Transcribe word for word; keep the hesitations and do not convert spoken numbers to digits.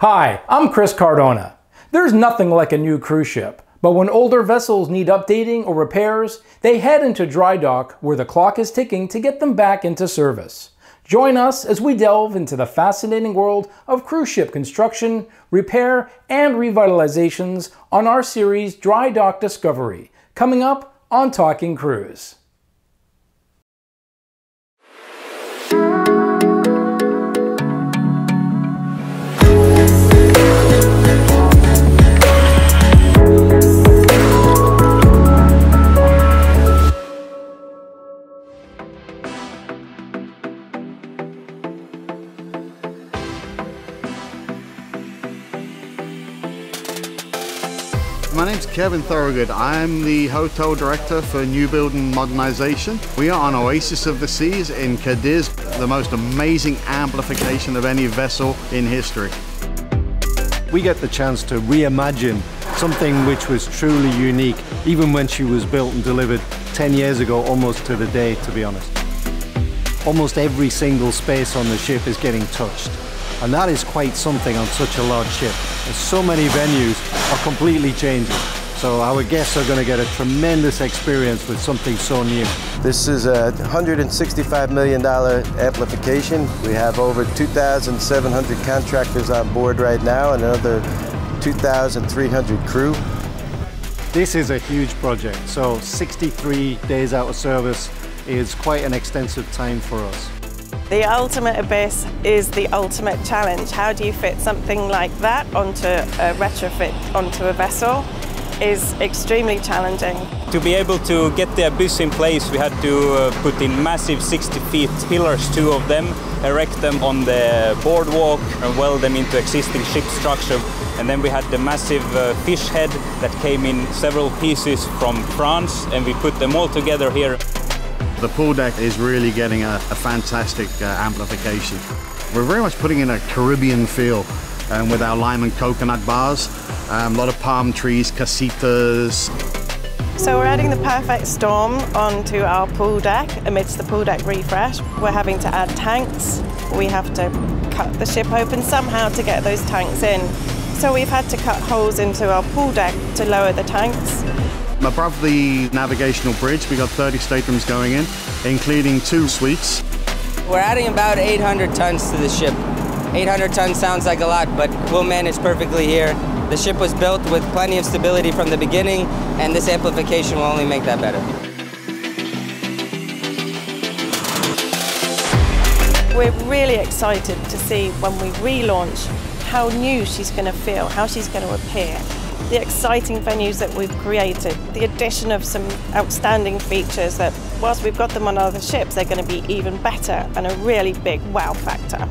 Hi, I'm Chris Cardona. There's nothing like a new cruise ship, but when older vessels need updating or repairs, they head into dry dock where the clock is ticking to get them back into service. Join us as we delve into the fascinating world of cruise ship construction, repair, and revitalizations on our series Dry Dock Discovery, coming up on Talking Cruise. My name's Kevin Thorogood. I'm the Hotel Director for New Build and Modernization. We are on Oasis of the Seas in Cadiz, the most amazing amplification of any vessel in history. We get the chance to reimagine something which was truly unique, even when she was built and delivered ten years ago, almost to the day, to be honest. Almost every single space on the ship is getting touched. And that is quite something on such a large ship. And so many venues are completely changing. So our guests are going to get a tremendous experience with something so new. This is a one hundred sixty-five million dollar amplification. We have over two thousand seven hundred contractors on board right now and another two thousand three hundred crew. This is a huge project. So sixty-three days out of service is quite an extensive time for us. The ultimate abyss is the ultimate challenge. How do you fit something like that onto a retrofit onto a vessel is extremely challenging. To be able to get the abyss in place, we had to uh, put in massive sixty feet pillars, two of them, erect them on the boardwalk and weld them into existing ship structure. And then we had the massive uh, fish head that came in several pieces from France, and we put them all together here. The pool deck is really getting a, a fantastic uh, amplification. We're very much putting in a Caribbean feel um, with our lime and coconut bars, um, a lot of palm trees, casitas. So we're adding the perfect storm onto our pool deck amidst the pool deck refresh. We're having to add tanks. We have to cut the ship open somehow to get those tanks in. So we've had to cut holes into our pool deck to lower the tanks. Above the navigational bridge, we got thirty staterooms going in, including two suites. We're adding about eight hundred tons to the ship. eight hundred tons sounds like a lot, but we'll manage perfectly here. The ship was built with plenty of stability from the beginning, and this amplification will only make that better. We're really excited to see when we relaunch how new she's going to feel, how she's going to appear. The exciting venues that we've created, the addition of some outstanding features that, whilst we've got them on other ships, they're going to be even better and a really big wow factor.